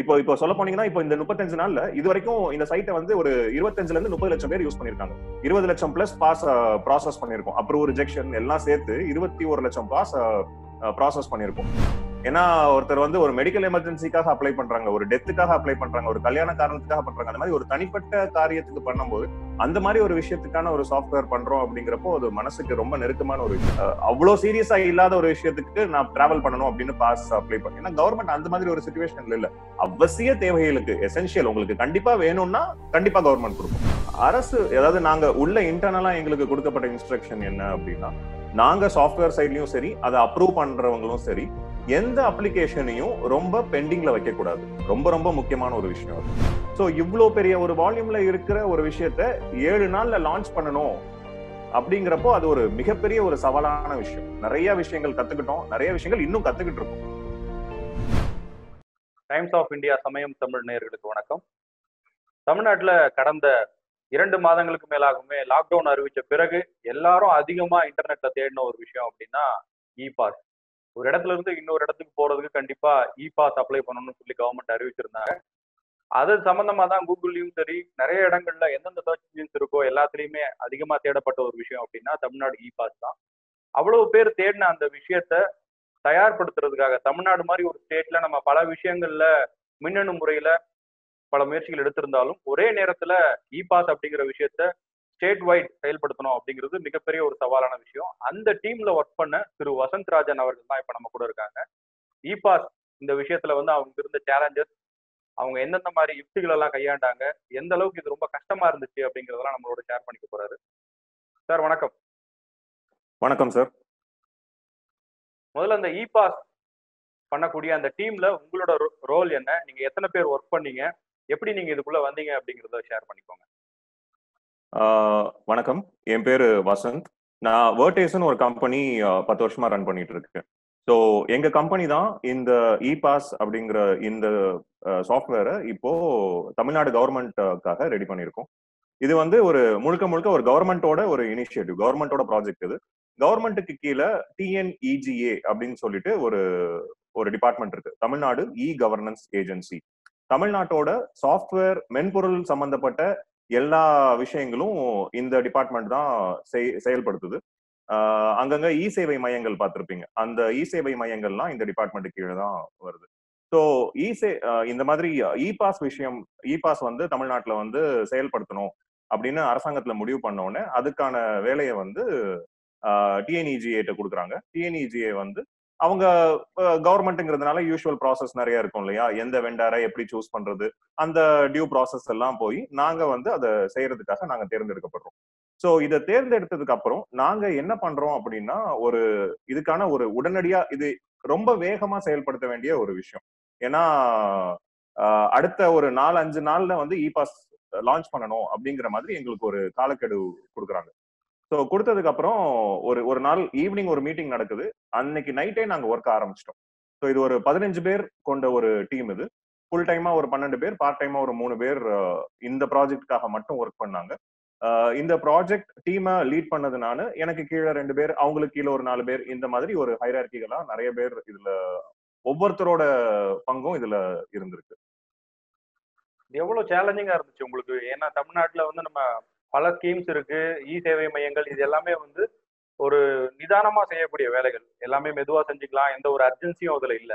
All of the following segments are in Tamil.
இப்போ சொல்ல போனீங்கன்னா இப்போ இந்த 35 நாள்ல இது வரைக்கும் இந்த சைட்டை வந்து ஒரு 25ல இருந்து 30 லட்சம் பேர் யூஸ் பண்ணிருக்காங்க. 20 லட்சம் பிளஸ் பாஸ் ப்ராசஸ் பண்ணிருக்கோம். அப்ரூவல் ரிஜெக்ஷன் எல்லாம் சேர்த்து 21 லட்சம் பாஸ் ப்ராசஸ் பண்ணிருக்கோம். ஏன்னா ஒருத்தர் வந்து ஒரு மெடிக்கல் எமர்ஜென்சிக்காக அப்ளை பண்றாங்க, ஒரு டெத்துக்காக அப்ளை பண்றாங்க, ஒரு கல்யாண காரணத்துக்காக பண்றாங்க. அந்த மாதிரி ஒரு தனிப்பட்ட காரியத்துக்கு பண்ணும்போது அந்த மாதிரி ஒரு விஷயத்துக்கான ஒரு சாஃப்ட்வேர் பண்றோம் அப்படிங்கிறப்போ அது மனசுக்கு ரொம்ப நெருக்கமான ஒரு விஷயம். அவ்வளவு சீரியஸா இல்லாத ஒரு விஷயத்துக்கு நான் டிராவல் பண்ணணும் அப்படின்னு பாஸ் அப்ளை பண்ணேன். ஏன்னா கவர்மெண்ட் அந்த மாதிரி ஒரு சுச்சுவேஷன்ல இல்ல. அவசிய தேவைகளுக்கு எசென்ஷியல் உங்களுக்கு கண்டிப்பா வேணும்னா கண்டிப்பா கவர்மெண்ட் கொடுக்கும். அரசு ஏதாவது நாங்க உள்ள இன்டர்னலா எங்களுக்கு கொடுக்கப்பட்ட இன்ஸ்ட்ரக்ஷன் என்ன அப்படின்னா, நாங்க சாஃப்ட்வேர் சைட்லயும் சரி அதை அப்ரூவ் பண்றவங்களும் சரி எந்த அப்ளிகேஷனையும் ரொம்ப பெண்டிங்ல வைக்க கூடாது. ரொம்ப ரொம்ப முக்கியமான ஒரு விஷயம். ஸோ இவ்வளோ பெரிய ஒரு வால்யூம்ல இருக்கிற ஒரு விஷயத்த 7 நாள்ல லான்ச் பண்ணணும் அப்படிங்கிறப்போ அது ஒரு மிகப்பெரிய ஒரு சவாலான விஷயம். நிறைய விஷயங்கள் கத்துக்கிட்டோம், நிறைய விஷயங்கள் இன்னும் கத்துக்கிட்டு இருக்கோம். டைம்ஸ் ஆஃப் இந்தியா சமயம் தமிழ் நேயர்களுக்கு வணக்கம். தமிழ்நாட்டில் கடந்த 2 மாதங்களுக்கு மேலாகவே லாக்டவுன் அறிவிச்ச பிறகு எல்லாரும் அதிகமா இன்டர்நெட்ல தேடின ஒரு விஷயம் அப்படின்னா இ-பாஸ். ஒரு இடத்துல இருந்து இன்னொரு இடத்துக்கு போறதுக்கு கண்டிப்பா இ-பாஸ் அப்ளை பண்ணணும்னு சொல்லி கவர்மெண்ட் அறிவிச்சிருந்தாங்க. அது சம்பந்தமா தான் கூகுள்லயும் சரி நிறைய இடங்கள்ல எந்தெந்த சர்ச் இன்ஜின்ஸ் இருக்கோ எல்லாத்துலயுமே அதிகமா தேடப்பட்ட ஒரு விஷயம் அப்படின்னா தமிழ்நாடு இ-பாஸ் தான். அவ்வளவு பேர் தேடின அந்த விஷயத்த தயார்படுத்துறதுக்காக தமிழ்நாடு மாதிரி ஒரு ஸ்டேட்ல நம்ம பல விஷயங்கள்ல மின்னணு முறையில பல முயற்சிகள் எடுத்திருந்தாலும் ஒரே நேரத்துல இ-பாஸ் அப்படிங்கிற விஷயத்த ஸ்டேட் வைட் செயல்படுத்தணும் அப்படிங்கிறது மிகப்பெரிய ஒரு சவாலான விஷயம். அந்த டீம்ல ஒர்க் பண்ண திரு வசந்த் ராஜன் அவர்கள் தான் இப்ப நம்ம கூட இருக்காங்க. இ-பாஸ் இந்த விஷயத்துல வந்து அவங்க இருந்த சேலஞ்சஸ், அவங்க எந்தெந்த மாதிரி யுக்திகள் எல்லாம் கையாண்டாங்க, எந்த அளவுக்கு இது ரொம்ப கஷ்டமா இருந்துச்சு அப்படிங்கிறதெல்லாம் நம்மளோட ஷேர் பண்ணிக்க போறாரு. சார் வணக்கம். வணக்கம் சார். முதல்ல அந்த இ-பாஸ் பண்ணக்கூடிய அந்த டீம்ல உங்களோட ரோல் என்ன, நீங்க எத்தனை பேர் ஒர்க் பண்ணீங்க, எப்படி நீங்க இதுக்குள்ள வந்தீங்க அப்படிங்கிறத ஷேர் பண்ணிக்கோங்க. வணக்கம். என் பேரு வசந்த். நான் வேர்டேஸ்னு ஒரு கம்பெனி 10 வருஷமா ரன் பண்ணிட்டு இருக்கேன். ஸோ எங்க கம்பெனி தான் இந்த இ-பாஸ் அப்படிங்கிற இந்த சாஃப்ட்வேரை இப்போ தமிழ்நாடு கவர்மெண்ட்டுக்காக ரெடி பண்ணியிருக்கோம். இது வந்து ஒரு முழுக்க முழுக்க ஒரு கவர்மெண்டோட ஒரு இனிஷியேட்டிவ், கவர்மெண்டோட ப்ராஜெக்ட். இது கவர்மெண்ட்டுக்கு கீழே TNEGA அப்படின்னு சொல்லிட்டு ஒரு டிபார்ட்மெண்ட் இருக்கு, தமிழ்நாடு e-governance agency. தமிழ்நாட்டோட சாஃப்ட்வேர் மென்பொருள் சம்பந்தப்பட்ட எல்லா விஷயங்களும் இந்த டிபார்ட்மெண்ட் தான் செயல்படுத்துது. அங்கங்க இ-சேவை மையங்கள் பார்த்துருப்பீங்க. அந்த இ-சேவை மையங்கள்லாம் இந்த டிபார்ட்மெண்ட் கீழே தான் வருது. ஸோ இந்த மாதிரி இ-பாஸ் விஷயம், இ-பாஸ் வந்து தமிழ்நாட்டில் வந்து செயல்படுத்தணும் அப்படின்னு அரசாங்கத்துல முடிவு பண்ணோடனே அதுக்கான வேலையை வந்து TNEGA கொடுக்குறாங்க. TNEGA வந்து அவங்க கவர்மெண்ட்டுங்கிறதுனால யூஸ்வல் ப்ராசஸ் நிறைய இருக்கும் இல்லையா, எந்த வெண்டாரை எப்படி சூஸ் பண்றது, அந்த டியூ ப்ராசஸ் எல்லாம் போய் நாங்க வந்து அதை செய்யறதுக்காக நாங்க தேர்ந்தெடுக்கப்படுறோம். ஸோ இதை தேர்ந்தெடுத்ததுக்கு அப்புறம் நாங்க என்ன பண்றோம் அப்படின்னா, ஒரு இதுக்கான ஒரு உடனடியா இது ரொம்ப வேகமா செயல்படுத்த வேண்டிய ஒரு விஷயம். ஏன்னா அடுத்த ஒரு 4-5 நாள்ல வந்து இ-பாஸ் லான்ச் பண்ணணும் அப்படிங்கிற மாதிரி எங்களுக்கு ஒரு காலக்கெடு கொடுக்குறாங்க. ஸோ கொடுத்ததுக்கு அப்புறம் ஒரு நாள் ஈவினிங் ஒரு மீட்டிங் நடக்குது. அன்னைக்கு நைட்டே நாங்கள் ஒர்க் ஆரம்பிச்சிட்டோம். ஸோ இது ஒரு 15 பேர் கொண்ட ஒரு டீம். இது ஃபுல் டைமா ஒரு 12 பேர், பார்ட் டைமா ஒரு 3 பேர் இந்த ப்ராஜெக்டுக்காக மட்டும் ஒர்க் பண்ணாங்க. இந்த ப்ராஜெக்ட் டீமை லீட் பண்ணது நான், எனக்கு கீழே 2 பேர், அவங்களுக்கு கீழே ஒரு 4 பேர், இந்த மாதிரி ஒரு ஹைரார்க்கிகளா நிறைய பேர். இதுல ஒவ்வொருத்தரோட பங்கும் இதுல இருந்திருக்கு. எவ்வளவு சேலஞ்சிங்கா இருந்துச்சு உங்களுக்கு? ஏன்னா தமிழ்நாட்டுல வந்து நம்ம பல ஸ்கீம்ஸ் இருக்கு, இ-சேவை மையங்கள், இது எல்லாமே வந்து ஒரு நிதானமா செய்யக்கூடிய வேலைகள், எல்லாமே மெதுவா செஞ்சுக்கலாம், எந்த ஒரு அர்ஜென்சியும் அதுல இல்ல.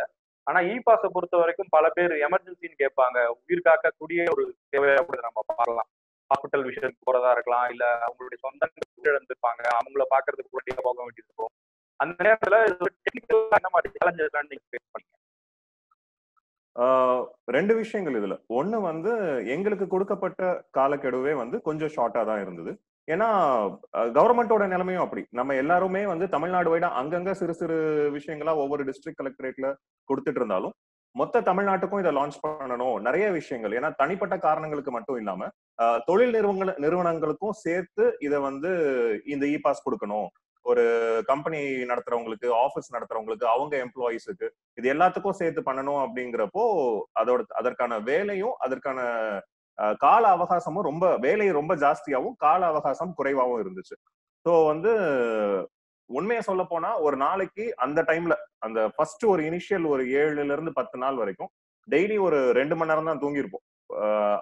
ஆனா இ-பாஸை பொறுத்த வரைக்கும் பல பேர் எமர்ஜென்சின்னு கேட்பாங்க. உயிர் காக்கக்கூடிய ஒரு சேவை அப்படின்னு நம்ம பார்க்கலாம். ஹாஸ்பிட்டல் விஷயத்துக்கு போறதா இருக்கலாம், இல்ல அவங்களுடைய சொந்தங்கள் இழந்திருப்பாங்க, அவங்கள பாக்குறதுக்கு கூட போக வேண்டியது இருக்கும். அந்த நேரத்துல டெக்னிக்கலா என்ன மாதிரி சேலஞ்சஸ்லாம் நீங்க ஃபேஸ் பண்ணீங்க? 2 விஷயங்கள் இதுல. ஒண்ணு வந்து எங்களுக்கு கொடுக்கப்பட்ட காலக்கெடுவே வந்து கொஞ்சம் ஷார்ட்டா தான் இருந்தது. ஏன்னா கவர்மெண்டோட நிலைமையும் அப்படி. நம்ம எல்லாருமே வந்து தமிழ்நாடு வைடா அங்கங்க சிறு சிறு விஷயங்களா ஒவ்வொரு டிஸ்ட்ரிக்ட் கலெக்டரேட்ல கொடுத்துட்டு இருந்தாலும் மொத்த தமிழ்நாட்டுக்கும் இதை லான்ச் பண்ணணும். நிறைய விஷயங்கள், ஏன்னா தனிப்பட்ட காரணங்களுக்கு மட்டும் இல்லாம தொழில் நிறுவனங்களுக்கும் சேர்த்து இதை வந்து இந்த இ-பாஸ் கொடுக்கணும். ஒரு கம்பெனி நடத்துறவங்களுக்கு, ஆஃபீஸ் நடத்துறவங்களுக்கு, அவங்க எம்ப்ளாயிஸுக்கு, இது எல்லாத்துக்கும் சேர்த்து பண்ணணும். அப்படிங்கிறப்போ அதற்கான வேலையும் அதற்கான கால அவகாசமும் ரொம்ப, வேலை ரொம்ப ஜாஸ்தியாகவும் கால அவகாசம் குறைவாகவும் இருந்துச்சு. ஸோ வந்து உண்மையை சொல்ல போனா ஒரு நாளைக்கு அந்த டைம்ல, அந்த ஃபர்ஸ்ட் ஒரு இனிஷியல் ஒரு 7-10 நாள் வரைக்கும் டெய்லி ஒரு 2 மணி நேரம் தான் தூங்கிருப்போம்.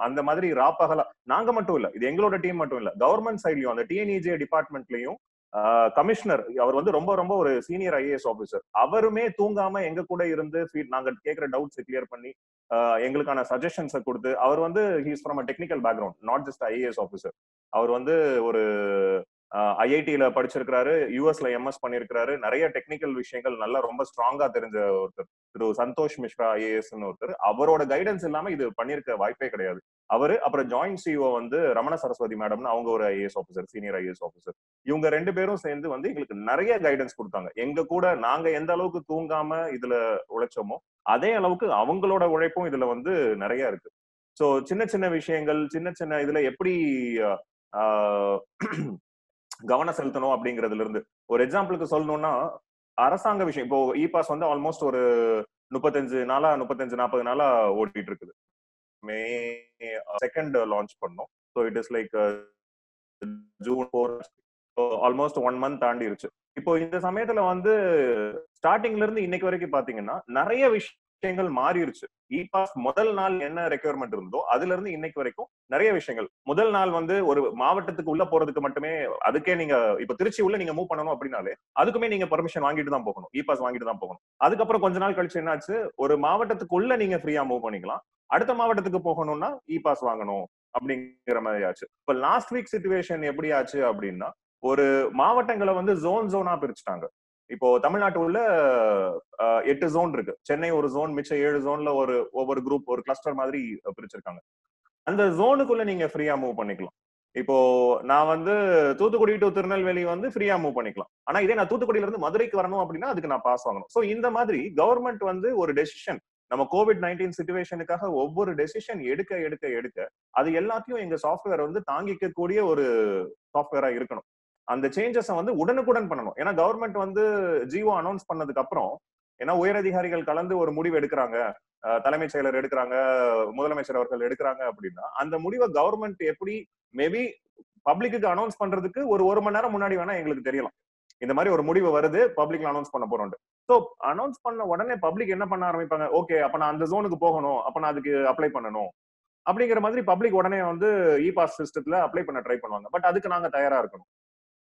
அந்த மாதிரி ராப்பகலா நாங்க மட்டும் இல்ல, இது எங்களோட டீம் மட்டும் இல்ல, கவர்மெண்ட் சைட்லயும் அந்த டிஎன்இஜே டிபார்ட்மெண்ட்லயும் கமிஷனர் அவர் வந்து ரொம்ப ரொம்ப ஒரு சீனியர் ஐஏஎஸ் ஆபிசர், அவருமே தூங்காம எங்க கூட இருந்து நாங்க கேட்கிற டவுட்ஸ் கிளியர் பண்ணி எங்களுக்கான சஜஷன்ஸை கொடுத்து, அவர் வந்து he is from a technical background, not just IAS officer, அவர் வந்து ஒரு ஐஐடியில படிச்சிருக்கிறாரு, யூஎஸ்ல எம்எஸ் பண்ணிருக்கிறாரு, நிறைய டெக்னிக்கல் விஷயங்கள் நல்லா ரொம்ப ஸ்ட்ராங்கா தெரிஞ்ச ஒருத்தர் திரு சந்தோஷ் மிஸ்ரா ஐஏஎஸ்ன்னு ஒருத்தர். அவரோட கைடன்ஸ் இல்லாம இது பண்ணிருக்க வாய்ப்பே கிடையாது. அவரு அப்புறம் ஜாயிண்ட் சிஓ வந்து ரமண சரஸ்வதி மேடம்னு, அவங்க ஒரு IAS officer, senior IAS officer, இவங்க 2 பேரும் சேர்ந்து வந்து எங்களுக்கு நிறைய கைடன்ஸ் கொடுத்தாங்க. எங்க கூட நாங்க எந்த அளவுக்கு தூங்காம இதுல உழைச்சோமோ அதே அளவுக்கு அவங்களோட உழைப்பும் இதுல வந்து நிறைய இருக்கு. ஸோ சின்ன சின்ன விஷயங்கள், சின்ன சின்ன இதுல எப்படி கவனம் செலுத்தணும் அப்படிங்கிறதுல இருந்து ஒரு எக்ஸாம்பிளுக்கு சொல்லணும்னா, அரசாங்க விஷயம் இப்போ இபாஸ் வந்து ஆல்மோஸ்ட் ஒரு 35 நாளா 40 நாளா ஓடிட்டு இருக்குது. May 2nd லான்ச் பண்ணோம். So it is like June 4, almost 1 month தாண்டிருச்சு. இப்போ இந்த சமயத்துல வந்து ஸ்டார்டிங்ல இருந்து இன்னைக்கு வரைக்கும் பாத்தீங்கன்னா நிறைய விஷயங்கள் மாறிடுச்சு. இபாஸ் முதல் நாள் என்ன ரெக்யர்மெண்ட் இருந்தோ அதுல இருந்து இன்னைக்கு வரைக்கும் நிறைய விஷயங்கள். முதல் நாள் வந்து ஒரு மாவட்டத்துக்கு உள்ள போறதுக்கு மட்டுமே, அதுக்கே நீங்க இப்ப திருச்சி உள்ள நீங்க மூவ் பண்ணணும் அப்படின்னாலே அதுக்குமே நீங்க பெர்மிஷன் வாங்கிட்டு தான் போகணும், இபாஸ் வாங்கிட்டு தான் போகணும். அதுக்கப்புறம் கொஞ்ச நாள் கழிச்சு என்னாச்சு, ஒரு மாவட்டத்துக்குள்ள நீங்க ஃப்ரீயா மூவ் பண்ணிக்கலாம், அடுத்த மாவட்டத்துக்கு போகணும்னா இபாஸ் வாங்கணும் அப்படிங்கிற மாதிரி ஆச்சு. இப்ப லாஸ்ட் வீக் சிச்சுவேஷன் எப்படி ஆச்சு அப்படின்னா, ஒரு மாவட்டங்களை வந்து ஜோன் ஜோனா பிரிச்சுட்டாங்க. இப்போ தமிழ்நாட்டுல 8 zone இருக்கு, சென்னை ஒரு zone, மிச்சம் 7 zoneல ஒரு ஒவ்வொரு குரூப் ஒரு கிளஸ்டர் மாதிரி பிரிச்சிருக்காங்க. அந்த ஜோனுக்குள்ள நீங்க ஃப்ரீயா மூவ் பண்ணிக்கலாம். இப்போ நான் வந்து தூத்துக்குடி டு திருநெல்வேலி வந்து ஃப்ரீயா மூவ் பண்ணிக்கலாம், ஆனா இதே நான் தூத்துக்குடியில இருந்து மதுரைக்கு வரணும் அப்படின்னா அதுக்கு நான் பாஸ் வாங்கணும். ஸோ இந்த மாதிரி கவர்மெண்ட் வந்து ஒரு டெசிஷன், நம்ம COVID-19 சிச்சுவேஷனுக்காக ஒவ்வொரு டெசிஷன் எடுக்க எடுக்க எடுக்க அது எல்லாத்தையும் எங்க சாஃப்ட்வேர் வந்து தாங்கிக்க கூடிய ஒரு சாஃப்ட்வேரா இருக்கணும். அந்த சேஞ்சஸை வந்து உடனுக்குடன் பண்ணணும். ஏன்னா கவர்மெண்ட் வந்து ஜிஓ அனௌன்ஸ் பண்ணதுக்கு அப்புறம், ஏன்னா உயரதிகாரிகள் கலந்து ஒரு முடிவு எடுக்கிறாங்க, தலைமைச் செயலர் எடுக்கிறாங்க, முதலமைச்சர் அவர்கள் எடுக்கிறாங்க அப்படின்னா அந்த முடிவை கவர்மெண்ட் எப்படி மேபி பப்ளிக்கு அனௌன்ஸ் பண்றதுக்கு ஒரு மணி நேரம் முன்னாடி வேணா எங்களுக்கு தெரியலாம், இந்த மாதிரி ஒரு முடிவு வருது, பப்ளிக்ல அனௌன்ஸ் பண்ண போறோம். ஸோ அனௌன்ஸ் பண்ண உடனே பப்ளிக் என்ன பண்ண ஆரம்பிப்பாங்க, ஓகே அப்ப நான் அந்த ஜோனுக்கு போகணும், அப்ப நான் அதுக்கு அப்ளை பண்ணணும் அப்படிங்கிற மாதிரி பப்ளிக் உடனே வந்து இ பாஸ் சிஸ்டத்துல அப்ளை பண்ண ட்ரை பண்ணுவாங்க. பட் அதுக்கு நாங்க தயாரா இருக்கணும்.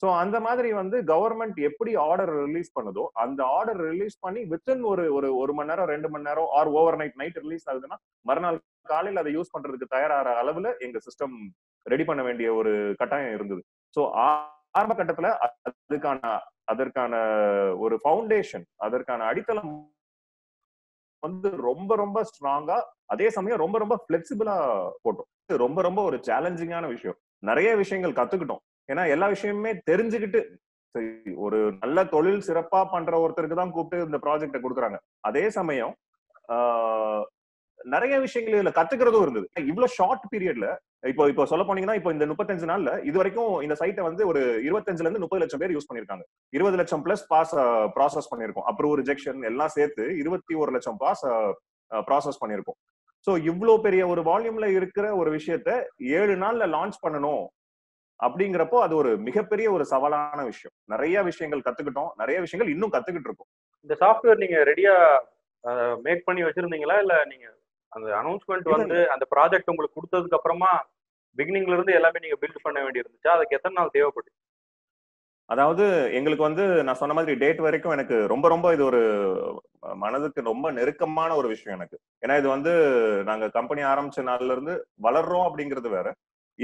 ஸோ அந்த மாதிரி வந்து கவர்மெண்ட் எப்படி ஆர்டர் ரிலீஸ் பண்ணுதோ அந்த ஆர்டர் ரிலீஸ் பண்ணி வித்தின் ஒரு மணி நேரம் 2 மணி நேரம் ஆர் ஓவர் நைட் ரிலீஸ் ஆகுதுன்னா மறுநாள் காலையில் அதை யூஸ் பண்றதுக்கு தயாராகிற அளவுல எங்க சிஸ்டம் ரெடி பண்ண வேண்டிய ஒரு கட்டாயம் இருந்தது. ஸோ ஆரம்ப கட்டத்துல அதற்கான ஒரு ஃபவுண்டேஷன், அதற்கான அடித்தளம் வந்து ரொம்ப ரொம்ப ஸ்ட்ராங்கா, அதே சமயம் ரொம்ப ரொம்ப பிளெக்சிபிளா போட்டோம். ரொம்ப ரொம்ப ஒரு சேலஞ்சிங்கான விஷயம், நிறைய விஷயங்கள் கத்துக்கிட்டோம். ஏன்னா எல்லா விஷயமுமே தெரிஞ்சுக்கிட்டு ஒரு நல்ல தொழில் சிறப்பா பண்ற ஒருத்தருக்கு தான் கூப்பிட்டு இந்த ப்ராஜெக்ட கொடுக்குறாங்க. அதே சமயம் நிறைய விஷயங்கள் இதுல கத்துக்கிறதும் இருந்தது. இவ்வளவு ஷார்ட் பீரியட்ல இப்போ சொல்ல போனீங்கன்னா, இப்போ இந்த 35 நாள்ல இது வரைக்கும் இந்த சைட்டை வந்து ஒரு 25-30 லட்சம் பேர் யூஸ் பண்ணிருக்காங்க. 20 லட்சம் பிளஸ் பாஸ் ப்ராசஸ் பண்ணிருக்கோம், அப்ரூவ் ரிஜெக்ஷன் எல்லாம் சேர்த்து 21 லட்சம் பாஸ் ப்ராசஸ் பண்ணிருக்கோம். ஸோ இவ்வளோ பெரிய ஒரு வால்யூம்ல இருக்கிற ஒரு விஷயத்த 7 நாள்ல லான்ச் பண்ணணும் அப்படிங்கிறப்போ அது ஒரு மிகப்பெரிய ஒரு சவாலான விஷயம். நிறைய விஷயங்கள் கத்துக்கிட்டோம், நிறைய விஷயங்கள் இன்னும் கத்துக்கிட்டு இருக்கோம். இந்த சாஃப்ட்வேர் நீங்க ரெடியா மேக் பண்ணி வச்சிருந்தீங்களா, இல்ல நீங்க அந்த அனௌன்ஸ்மெண்ட் வந்து அந்த ப்ராஜெக்ட் உங்களுக்கு கொடுத்ததுக்கு அப்புறமா பிகினிங்ல இருந்து எல்லாமே நீங்க பில்ட் பண்ண வேண்டி இருந்துச்சா? அதுக்கு எத்தனை நாள் தேவைப்பட்டு? அதாவது எங்களுக்கு வந்து நான் சொன்ன மாதிரி டேட் வரைக்கும் எனக்கு ரொம்ப ரொம்ப இது ஒரு மனதுக்கு ரொம்ப நெருக்கமான ஒரு விஷயம் எனக்கு. ஏன்னா இது வந்து நாங்க கம்பெனி ஆரம்பிச்ச நாள்ல இருந்து வளர்றோம் அப்படிங்கிறது வேற,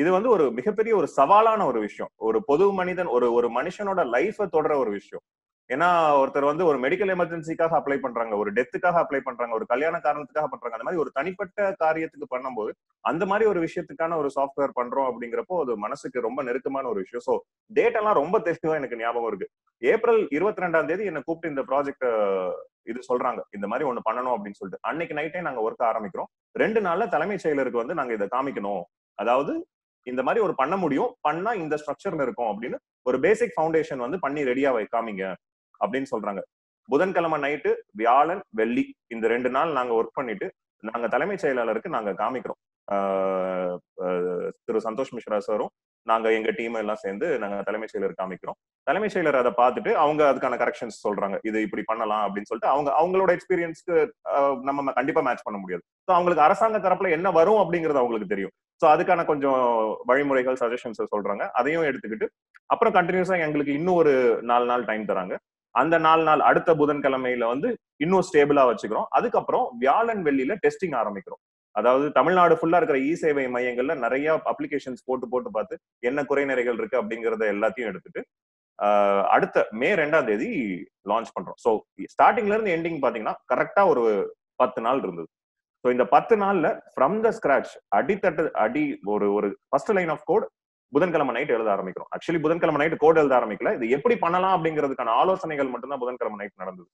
இது வந்து ஒரு மிகப்பெரிய ஒரு சவாலான ஒரு விஷயம். ஒரு பொது மனிதன், ஒரு மனுஷனோட லைஃபை தொடர ஒரு விஷயம். ஏன்னா ஒருத்தர் வந்து ஒரு மெடிக்கல் எமர்ஜென்சிக்காக அப்ளை பண்றாங்க, ஒரு டெத்துக்காக அப்ளை பண்றாங்க, ஒரு கல்யாண காரணத்துக்காக பண்றாங்க. அந்த மாதிரி ஒரு தனிப்பட்ட காரியத்துக்கு பண்ணும்போது அந்த மாதிரி ஒரு விஷயத்துக்கான ஒரு சாஃப்ட்வேர் பண்றோம் அப்படிங்கிறப்போ அது மனசுக்கு ரொம்ப நெருக்கமான ஒரு விஷயம். ஸோ டேட்டெல்லாம் ரொம்ப தெளிவா எனக்கு ஞாபகம் இருக்கு. April 22 என்னை கூப்பிட்டு இந்த ப்ராஜெக்ட் இது சொல்றாங்க, இந்த மாதிரி ஒண்ணு பண்ணணும் அப்படின்னு சொல்லிட்டு. அன்னைக்கு நைட்டே நாங்க ஒர்க் ஆரம்பிக்கிறோம். 2 நாள்ல தலைமைச் செயலருக்கு வந்து நாங்க இதை காமிக்கணும், அதாவது இந்த மாதிரி ஒரு பண்ண முடியும், பண்ணா இந்த ஸ்ட்ரக்சர்ல இருக்கும் அப்படின்னு ஒரு பேசிக் ஃபவுண்டேஷன் வந்து பண்ணி ரெடியா வைக்காமீங்க அப்படின்னு சொல்றாங்க. புதன்கிழமை நைட்டு, வியாழன், வெள்ளி இந்த 2 நாள் நாங்க ஒர்க் பண்ணிட்டு நாங்க தலைமைச் செயலாளருக்கு நாங்க காமிக்கிறோம். திரு சந்தோஷ் மிஸ்ரா சாரும் நாங்க எங்க டீம் எல்லாம் சேர்ந்து நாங்க தலைமைச் செயலர் காமிக்கிறோம். தலைமைச் செயலர் அதை பார்த்துட்டு அவங்க அதுக்கான கரெக்ஷன்ஸ் சொல்றாங்க, இது இப்படி பண்ணலாம் அப்படின்னு சொல்லிட்டு. அவங்களோட எக்ஸ்பீரியன்ஸ்க்கு நம்ம கண்டிப்பா மேட்ச் பண்ண முடியாது. ஸோ அவங்களுக்கு அரசாங்க தரப்புல என்ன வரும் அப்படிங்கிறது அவங்களுக்கு தெரியும். ஸோ அதுக்கான கொஞ்சம் வழிமுறைகள் சஜஷன்ஸ் சொல்றாங்க, அதையும் எடுத்துக்கிட்டு அப்புறம் கண்டினியூஸா எங்களுக்கு இன்னும் ஒரு 4 நாள் டைம் தராங்க. அந்த 4 நாள் அடுத்த புதன்கிழமையில இன்னும் ஸ்டேபிளா வச்சுக்கிறோம். அதுக்கப்புறம் வியாழன் வெள்ளியில டெஸ்டிங் ஆரம்பிக்கிறோம். அதாவது தமிழ்நாடு ஃபுல்லா இருக்கிற இ சேவை மையங்கள்ல நிறைய அப்ளிகேஷன்ஸ் போட்டு பார்த்து என்ன குறைநிறைகள் இருக்கு அப்படிங்கறத எல்லாத்தையும் எடுத்துட்டு அடுத்த May 2 லான்ச் பண்றோம். ஸோ ஸ்டார்டிங்ல இருந்து எண்டிங் பாத்தீங்கன்னா கரெக்டா ஒரு 10 நாள் இருந்தது. ஸோ இந்த 10 நாள்ல ஃப்ரம் த ஸ்கிராச் ஒரு ஃபர்ஸ்ட் லைன் ஆஃப் கோட் புதன்கிழமை நைட் எழுத ஆரம்பிக்கிறோம். ஆக்சுவலி புதன்கிழமை நைட் கோட் எழுத ஆரம்பிக்கல, இது எப்படி பண்ணலாம் அப்படிங்கிறதுக்கான ஆலோசனைகள் மட்டும்தான் புதன்கிழமை நைட் நடந்தது.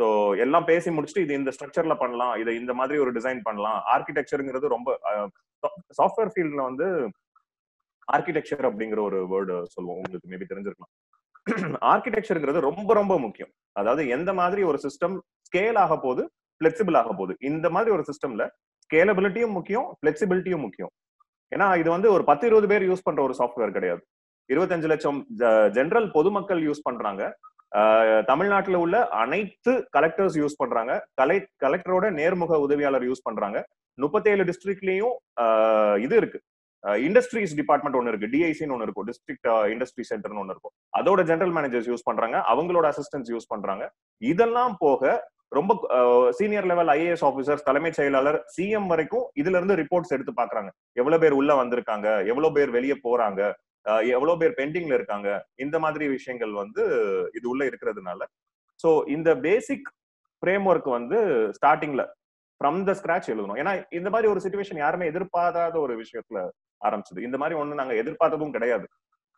ஸோ எல்லாம் பேசி முடிச்சுட்டு இது இந்த ஸ்ட்ரக்சர்ல பண்ணலாம், இதை இந்த மாதிரி ஒரு டிசைன் பண்ணலாம். ஆர்கிடெக்சருங்கிறது ரொம்ப சாஃப்ட்வேர் ஃபீல்ட்ல ஆர்கிடெக்சர் அப்படிங்கிற ஒரு வேர்டு சொல்லுவோம், உங்களுக்கு மேபி தெரிஞ்சிருக்கலாம். ஆர்கிடெக்சருங்கிறது ரொம்ப ரொம்ப முக்கியம். அதாவது எந்த மாதிரி ஒரு சிஸ்டம் ஸ்கேல் ஆக போகுது, பிளெக்சிபிள் ஆக போகுது. இந்த மாதிரி ஒரு சிஸ்டம்ல ஸ்கேலபிலிட்டியும் முக்கியம், பிளெக்சிபிலிட்டியும் முக்கியம். ஏன்னா இது ஒரு 10-20 பேர் யூஸ் பண்ற ஒரு சாஃப்ட்வேர் கிடையாது. 25 லட்சம் ஜெனரல் பொதுமக்கள் யூஸ் பண்றாங்க. தமிழ்நாட்டில் உள்ள அனைத்து கலெக்டர்ஸ் யூஸ் பண்றாங்க, கலெக்டரோட நேர்முக உதவியாளர் யூஸ் பண்றாங்க. 37 டிஸ்ட்ரிக்ட்லயும் இது இருக்கு. இண்டஸ்ட்ரீஸ் டிபார்ட்மெண்ட் ஒன்று இருக்கு, டிஐசின்னு ஒன்று இருக்கும், டிஸ்ட்ரிக்ட் இண்டஸ்ட்ரி சென்டர்னு ஒன்று இருக்கும். அதோட ஜெனரல் மேனேஜர்ஸ் யூஸ் பண்றாங்க, அவங்களோட அசிஸ்டன்ஸ் யூஸ் பண்றாங்க. இதெல்லாம் போக ரொம்ப சீனியர் லெவல் IAS ஆஃபீஸர்ஸ், தலைமைச் செயலாளர், CM வரைக்கும் இதுல இருந்து ரிப்போர்ட்ஸ் எடுத்து பாக்குறாங்க. எவ்வளவு பேர் உள்ள வந்திருக்காங்க, எவ்வளவு பேர் வெளியே போறாங்க, எவ்வளவு பேர் பெண்டிங்ல இருக்காங்க, இந்த மாதிரி விஷயங்கள் இது உள்ள இருக்கிறதுனால. ஸோ இந்த பேசிக் ஃப்ரேம் ஒர்க் ஸ்டார்டிங்ல ஃப்ரம் த ஸ்கிராச் எழுதணும். ஏன்னா இந்த மாதிரி ஒரு சிச்சுவேஷன் யாருமே எதிர்பாராத ஒரு விஷயத்துல ஆரம்பிச்சது. இந்த மாதிரி ஒண்ணு நாங்க எதிர்பார்த்ததும் கிடையாது.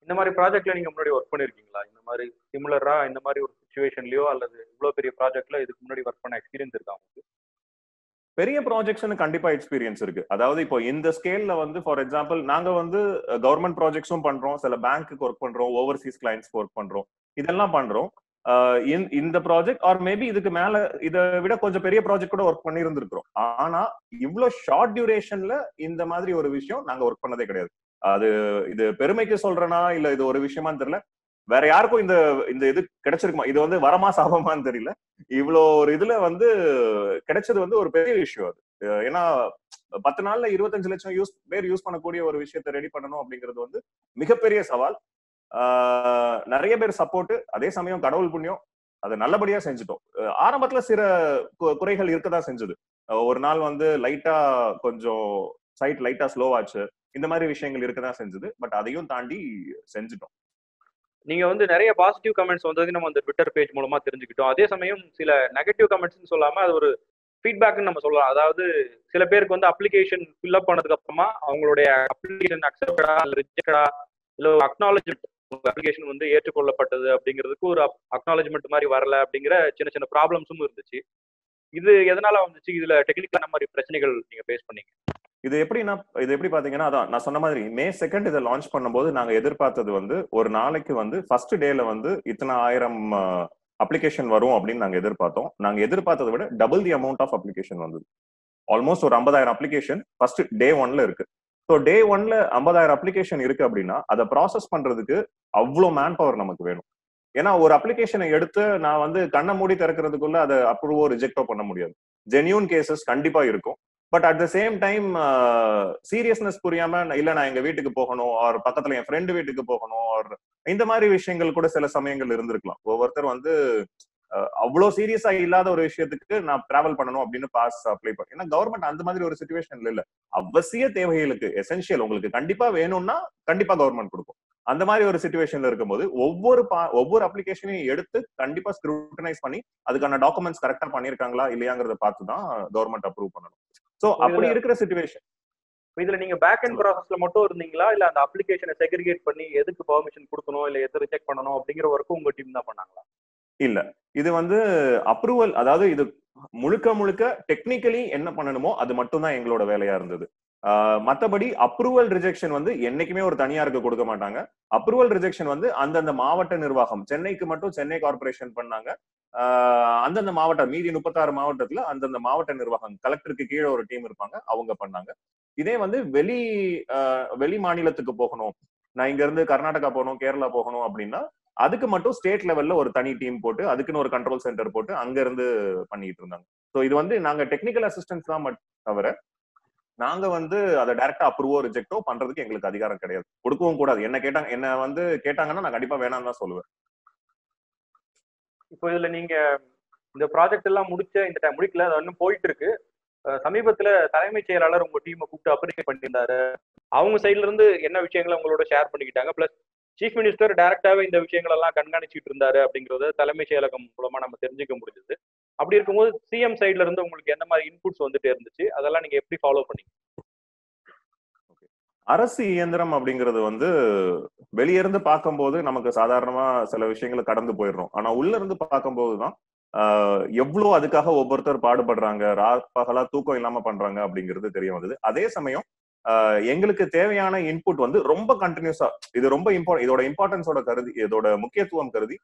இந்த மாதிரி ப்ராஜெக்ட்ல நீங்க முன்னாடி ஒர்க் பண்ணிருக்கீங்களா? இந்த மாதிரி சிமிலரா இந்த மாதிரி ஒரு சிச்சுவேஷன்லயோ அல்லது இவ்வளவு பெரிய ப்ராஜெக்ட்ல இதுக்கு முன்னாடி ஒர்க் பண்ண எக்ஸ்பீரியன்ஸ் இருக்கா உங்களுக்கு? பெரிய ப்ராஜெக்ட்ஸ்னு கண்டிப்பா எக்ஸ்பீரியன்ஸ் இருக்கு. அதாவது இப்போ இந்த ஸ்கேல்ல ஃபார் எக்ஸாம்பிள் நாங்க கவர்மெண்ட் ப்ராஜெக்ட்ஸும் பண்றோம், சில பேங்க்கு ஒர்க் பண்றோம், ஓவர்சீஸ் கிளைண்ட்ஸ்க்கு ஒர்க் பண்றோம், இதெல்லாம் பண்றோம். இந்த ப்ராஜெக்ட் ஆர் மேபி இதுக்கு மேல இதை விட கொஞ்சம் பெரிய ப்ராஜெக்ட் கூட ஒர்க் பண்ணி இருந்திருக்கிறோம். ஆனா இவ்வளவு ஷார்ட் டியூரேஷன்ல இந்த மாதிரி ஒரு விஷயம் நாங்க ஒர்க் பண்ணதே கிடையாது. இது பெருமைக்கு சொல்றேன்னா இல்ல இது ஒரு விஷயமான்னு தெரியல, வேற யாருக்கும் இந்த இது கிடைச்சிருக்குமா, இது வரமா சாபமான்னு தெரியல. இவ்வளோ ஒரு இதுல கிடைச்சது ஒரு பெரிய விஷயம் அது. ஏன்னா 10 நாள்ல 25 லட்சம் பேர் யூஸ் பண்ணக்கூடிய ஒரு விஷயத்த ரெடி பண்ணணும் அப்படிங்கிறது மிகப்பெரிய சவால். நிறைய பேர் சப்போர்ட், அதே சமயம் கடவுள் புண்ணியம், அதை நல்லபடியா செஞ்சுட்டோம். ஆரம்பத்துல சில குறைகள் இருக்கதான் செஞ்சது. ஒரு நாள் லைட்டா கொஞ்சம் சைட் லைட்டா ஸ்லோவாச்சு, இந்த மாதிரி விஷயங்கள் இருக்கதான் செஞ்சது. பட் அதையும் தாண்டி செஞ்சுட்டோம். நீங்க நிறைய பாசிட்டிவ் கமெண்ட்ஸ் நம்ம அந்த ட்விட்டர் பேஜ் மூலமா தெரிஞ்சுக்கிட்டோம். அதே சமயம் சில நெகட்டிவ் கமெண்ட்ஸ்னு சொல்லாம அது ஒரு ஃபீட்பேக்னு நம்ம சொல்லலாம். அதாவது சில பேருக்கு அப்ளிகேஷன் ஃபில்அப் பண்ணதுக்கு அப்புறமா அவங்களுடைய அப்ளிகேஷன் அக்செப்டடா ரிஜெக்டடா இல்ல அக்னாலஜ்மெண்ட் அப்ளிகேஷன் ஏற்றுக்கொள்ளப்பட்டது அப்படிங்கிறதுக்கு ஒரு அக்னாலஜ்மெண்ட் மாதிரி வரல அப்படிங்கிற சின்ன சின்ன ப்ராப்ளம்ஸும் இருந்துச்சு. இது எதனால வந்துச்சு? இதுல டெக்னிக்கலான மாதிரி பிரச்சனைகள் நீங்க ஃபேஸ் பண்ணீங்க. இது எப்படி பாத்தீங்கன்னா அதான் நான் சொன்ன மாதிரி May 2 இதை லான்ச் பண்ணும்போது நாங்க எதிர்பார்த்தது ஒரு நாளைக்கு ஃபர்ஸ்ட் டேல இத்தனை 1000 அப்ளிகேஷன் வரும் அப்படின்னு நாங்க எதிர்பார்த்தோம். நாங்க எதிர்பார்த்ததை விட double the amount of application வந்தது. ஆல்மோஸ்ட் ஒரு 50,000 அப்ளிகேஷன் ஃபர்ஸ்ட் Day 1 இருக்கு. ஸோ Day 1 50,000 அப்ளிகேஷன் இருக்கு அப்படின்னா அதை ப்ராசஸ் பண்றதுக்கு அவ்வளோ மேன் பவர் நமக்கு வேணும். ஏன்னா ஒரு அப்ளிகேஷனை எடுத்து நான் கண்ணை மூடி திறக்கிறதுக்குள்ள அதை அப்ரூவோ ரிஜெக்டோ பண்ண முடியாது. ஜென்யூன் கேசஸ் கண்டிப்பா இருக்கும். But at the same time seriousness புரியாம இல்ல நான் எங்க வீட்டுக்கு போகணும், ஆர் பக்கத்துல என் ஃப்ரெண்டு வீட்டுக்கு போகணும், ஆர் இந்த மாதிரி விஷயங்கள் கூட சில சமயங்கள் இருந்திருக்கலாம். ஒவ்வொருத்தர் அவ்வளோ சீரியஸா இல்லாத ஒரு விஷயத்துக்கு நான் டிராவல் பண்ணணும் அப்படின்னு பாஸ் அப்ளை பண்ண. ஏன்னா கவர்மெண்ட் அந்த மாதிரி ஒரு சுச்சுவேஷன்ல இல்ல. அவசிய தேவைகளுக்கு எசென்ஷியல் உங்களுக்கு கண்டிப்பா வேணும்னா கண்டிப்பா கவர்மெண்ட் கொடுக்கும். அந்த மாதிரி ஒரு சுச்சுவேஷன்ல இருக்கும்போது ஒவ்வொரு அப்ளிகேஷனையும் எடுத்து கண்டிப்பா ஸ்க்ரூட்டனைஸ் பண்ணி அதுக்கான டாக்குமெண்ட்ஸ் கரெக்டா பண்ணிருக்காங்களா இல்லையாங்கிறத பார்த்து தான் கவர்மெண்ட் அப்ரூவ் பண்ணணும். சோ அப்படி இருக்கிற சிச்சுவேஷன் இதுல நீங்க பேக் அண்ட் ப்ராசஸ்ல மட்டும் இருந்தீங்களா இல்ல அந்த அப்ளிகேஷனை செக்ரிகேட் பண்ணி எதுக்கு பெர்மிஷன் கொடுக்கணும் இல்ல எது ரிஜெக்ட் பண்ணணும் அப்படிங்கிற வரைக்கும் உங்க டீம் தான் பண்ணாங்களா? இல்ல இது அப்ரூவல், அதாவது இது முழுக்க முழுக்க டெக்னிக்கலி என்ன பண்ணணுமோ அது மட்டும் தான் எங்களோட வேலையா இருந்தது. மற்றபடி அப்ரூவல் ரிஜெக்ஷன் என்னைக்குமே ஒரு தனியாருக்கு கொடுக்க மாட்டாங்க. அப்ரூவல் ரிஜெக்ஷன் அந்தந்த மாவட்ட நிர்வாகம், சென்னைக்கு மட்டும் சென்னை கார்பரேஷன் பண்ணாங்க. அந்தந்த மாவட்டம் மீதி 36 மாவட்டத்துல அந்தந்த மாவட்ட நிர்வாகம், கலெக்டருக்கு கீழே ஒரு டீம் இருப்பாங்க, அவங்க பண்ணாங்க. இதே வந்து வெளி மாநிலத்துக்கு போகணும், நான் இங்க இருந்து கர்நாடகா போகணும் கேரளா போகணும் அப்படின்னா அதுக்கு மட்டும் ஸ்டேட் லெவல்ல ஒரு தனி டீம் போட்டு அதுக்குன்னு ஒரு கண்ட்ரோல் சென்டர் போட்டு அங்க இருந்து பண்ணிட்டு இருந்தாங்க. ஸோ இது வந்து நாங்க டெக்னிக்கல் அசிஸ்டன்ஸ் தான் தவிர நாங்க வந்து அதை டைரக்டா அப்ரூவோ ரிஜெக்டோ பண்றதுக்கு எங்களுக்கு அதிகாரம் கிடையாது, கொடுக்கவும் கூடாது. என்ன கேட்டாங்கன்னா நான் கண்டிப்பா வேணாம் தான் சொல்லுவேன். இப்போ இதுல நீங்க இந்த ப்ராஜெக்ட் எல்லாம் முடிக்கல, அது இன்னும் போயிட்டு இருக்கு. சமீபத்துல தலைமைச் செயலாளர் உங்க டீமை கூப்பிட்டு அப்ரிஷியேட் பண்ணியிருந்தாரு, அவங்க சைட்ல இருந்து என்ன விஷயங்களை உங்களோட ஷேர் பண்ணிக்கிட்டாங்க, பிளஸ் சீஃப் மினிஸ்டர் டைரக்டாவே இந்த விஷயங்கள் எல்லாம் கண்காணிச்சுட்டு இருந்தாரு அப்படிங்கறத தலைமைச் செயலகம் மூலமா நம்ம தெரிஞ்சுக்க முடிஞ்சது. அப்படி இருக்கும்போது சிஎம் சைட்ல இருந்து உங்களுக்கு என்ன மாதிரி இன்புட்ஸ் வந்துட்டே இருந்துச்சு, அதெல்லாம் நீங்க எப்படி ஃபாலோ பண்ணீங்க? அரசு இயந்திரம் அப்படிங்கிறது வந்து வெளியிருந்து பார்க்கும்போது நமக்கு சாதாரணமா சில விஷயங்களை கடந்து போயிடறோம், ஆனா உள்ள இருந்து பார்க்கும்போதுதான் எவ்வளவு அதுக்காக ஒவ்வொருத்தர் பாடுபடுறாங்க, ராப்பகலா தூக்கம் இல்லாம பண்றாங்க அப்படிங்கிறது தெரிய வந்தது. அதே சமயம் எங்களுக்கு தேவையான இன்புட் வந்து ரொம்ப கண்டினியூஸா, இது ரொம்ப இதோட இம்பார்ட்டன்ஸோட கருதி இதோட முக்கியத்துவம் கருதி